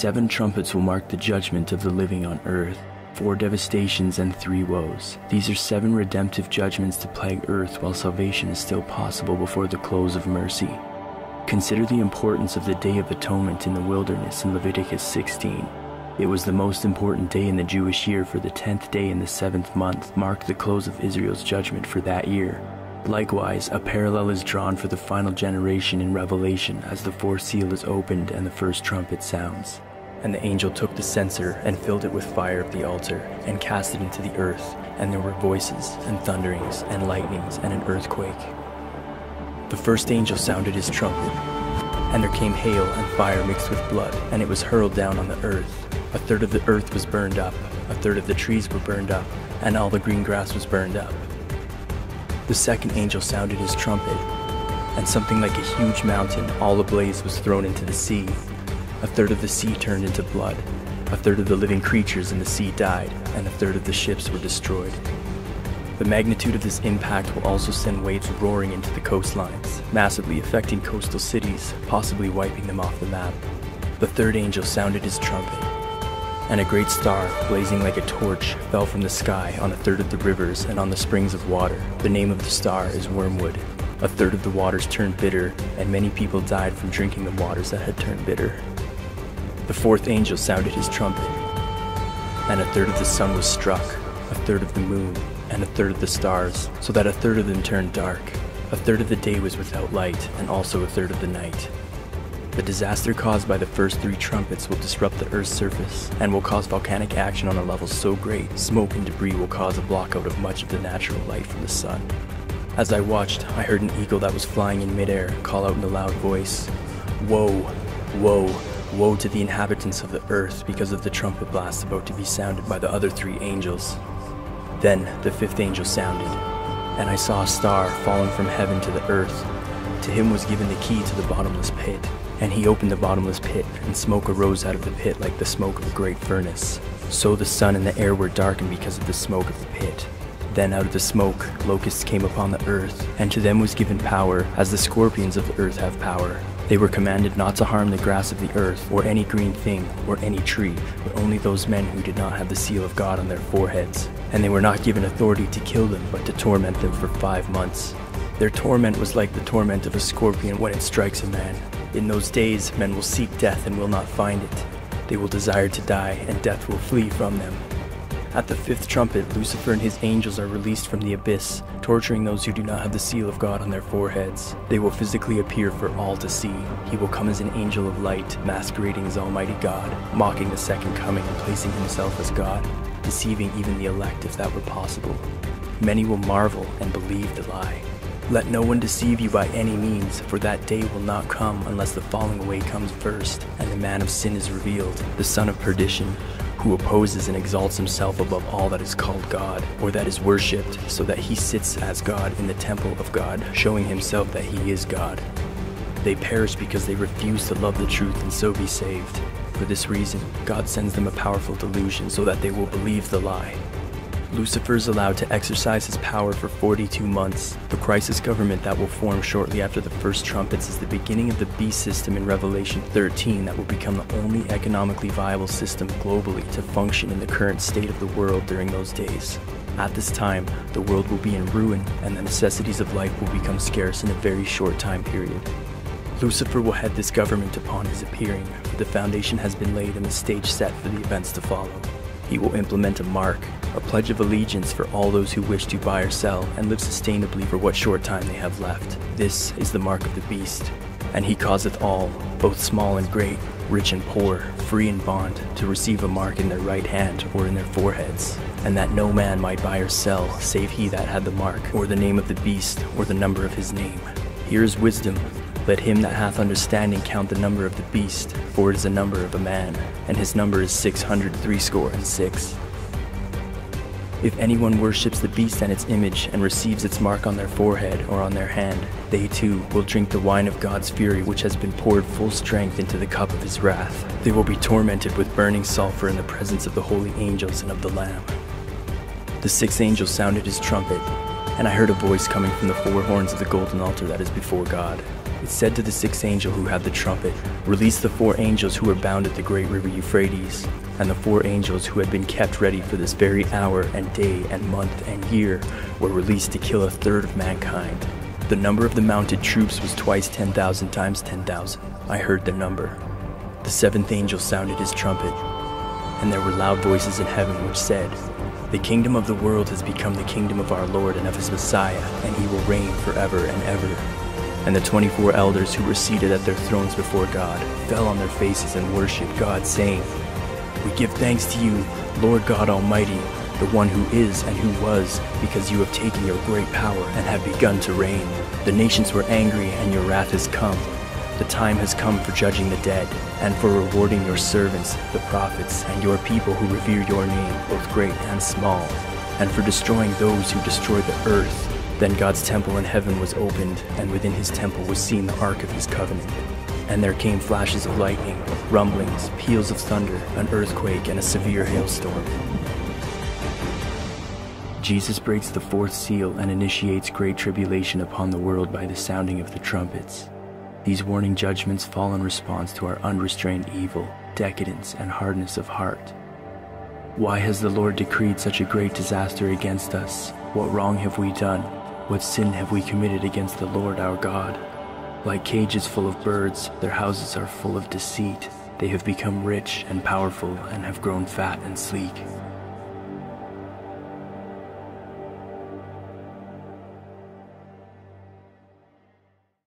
Seven trumpets will mark the judgment of the living on earth, 4 devastations and 3 woes. These are 7 redemptive judgments to plague earth while salvation is still possible before the close of mercy. Consider the importance of the Day of Atonement in the wilderness in Leviticus 16. It was the most important day in the Jewish year, for the 10th day in the 7th month marked the close of Israel's judgment for that year. Likewise, a parallel is drawn for the final generation in Revelation as the 4th seal is opened and the first trumpet sounds. And the angel took the censer and filled it with fire of the altar and cast it into the earth, and there were voices and thunderings and lightnings and an earthquake. The first angel sounded his trumpet, and there came hail and fire mixed with blood, and it was hurled down on the earth. 1/3 of the earth was burned up, 1/3 of the trees were burned up, and all the green grass was burned up. The second angel sounded his trumpet, and something like a huge mountain all ablaze was thrown into the sea. 1/3 of the sea turned into blood, 1/3 of the living creatures in the sea died, and 1/3 of the ships were destroyed. The magnitude of this impact will also send waves roaring into the coastlines, massively affecting coastal cities, possibly wiping them off the map. The third angel sounded his trumpet, and a great star, blazing like a torch, fell from the sky on 1/3 of the rivers and on the springs of water. The name of the star is wormwood. 1/3 of the waters turned bitter, and many people died from drinking the waters that had turned bitter. The fourth angel sounded his trumpet, and 1/3 of the sun was struck, 1/3 of the moon, and 1/3 of the stars, so that 1/3 of them turned dark. 1/3 of the day was without light, and also 1/3 of the night. The disaster caused by the first 3 trumpets will disrupt the Earth's surface and will cause volcanic action on a level so great, smoke and debris will cause a blockout of much of the natural light from the sun. As I watched, I heard an eagle that was flying in midair call out in a loud voice, "Woe! Woe! Woe to the inhabitants of the earth because of the trumpet blast about to be sounded by the other 3 angels." Then the 5th angel sounded, and I saw a star fallen from heaven to the earth. To him was given the key to the bottomless pit, and he opened the bottomless pit, and smoke arose out of the pit like the smoke of a great furnace. So the sun and the air were darkened because of the smoke of the pit. Then out of the smoke, locusts came upon the earth, and to them was given power, as the scorpions of the earth have power. They were commanded not to harm the grass of the earth, or any green thing, or any tree, but only those men who did not have the seal of God on their foreheads. And they were not given authority to kill them, but to torment them for 5 months. Their torment was like the torment of a scorpion when it strikes a man. In those days, men will seek death and will not find it. They will desire to die, and death will flee from them. At the 5th trumpet, Lucifer and his angels are released from the abyss, torturing those who do not have the seal of God on their foreheads. They will physically appear for all to see. He will come as an angel of light, masquerading as Almighty God, mocking the second coming and placing himself as God, deceiving even the elect if that were possible. Many will marvel and believe the lie. Let no one deceive you by any means, for that day will not come unless the falling away comes first, and the man of sin is revealed, the son of perdition, who opposes and exalts himself above all that is called God, or that is worshipped, so that he sits as God in the temple of God, showing himself that he is God. They perish because they refuse to love the truth and so be saved. For this reason, God sends them a powerful delusion so that they will believe the lie. Lucifer is allowed to exercise his power for 42 months. The crisis government that will form shortly after the first trumpets is the beginning of the beast system in Revelation 13 that will become the only economically viable system globally to function in the current state of the world during those days. At this time, the world will be in ruin and the necessities of life will become scarce in a very short time period. Lucifer will head this government upon his appearing, but the foundation has been laid and the stage set for the events to follow. He will implement a mark, a pledge of allegiance for all those who wish to buy or sell and live sustainably for what short time they have left. This is the mark of the beast. And he causeth all, both small and great, rich and poor, free and bond, to receive a mark in their right hand or in their foreheads, and that no man might buy or sell, save he that had the mark, or the name of the beast, or the number of his name. Here is wisdom. Let him that hath understanding count the number of the beast, for it is the number of a man, and his number is 666. If anyone worships the beast and its image, and receives its mark on their forehead or on their hand, they too will drink the wine of God's fury, which has been poured full strength into the cup of his wrath. They will be tormented with burning sulfur in the presence of the holy angels and of the Lamb. The 6th angel sounded his trumpet, and I heard a voice coming from the 4 horns of the golden altar that is before God. it said to the sixth angel who had the trumpet, "Release the four angels who were bound at the great river Euphrates, and the four angels who had been kept ready for this very hour and day and month and year were released to kill a third of mankind. The number of the mounted troops was twice 10,000 times 10,000. I heard the number." The seventh angel sounded his trumpet, and there were loud voices in heaven which said, "The kingdom of the world has become the kingdom of our Lord and of his Messiah, and he will reign forever and ever." And the 24 elders who were seated at their thrones before God fell on their faces and worshipped God, saying, "We give thanks to you, Lord God Almighty, the one who is and who was, because you have taken your great power and have begun to reign. The nations were angry, and your wrath has come. The time has come for judging the dead, and for rewarding your servants, the prophets, and your people who revere your name, both great and small, and for destroying those who destroy the earth." Then God's temple in heaven was opened, and within his temple was seen the ark of his covenant. And there came flashes of lightning, rumblings, peals of thunder, an earthquake, and a severe hailstorm. Jesus breaks the fourth seal and initiates great tribulation upon the world by the sounding of the trumpets. These warning judgments fall in response to our unrestrained evil, decadence, and hardness of heart. Why has the Lord decreed such a great disaster against us? What wrong have we done? What sin have we committed against the Lord our God? Like cages full of birds, their houses are full of deceit. They have become rich and powerful and have grown fat and sleek.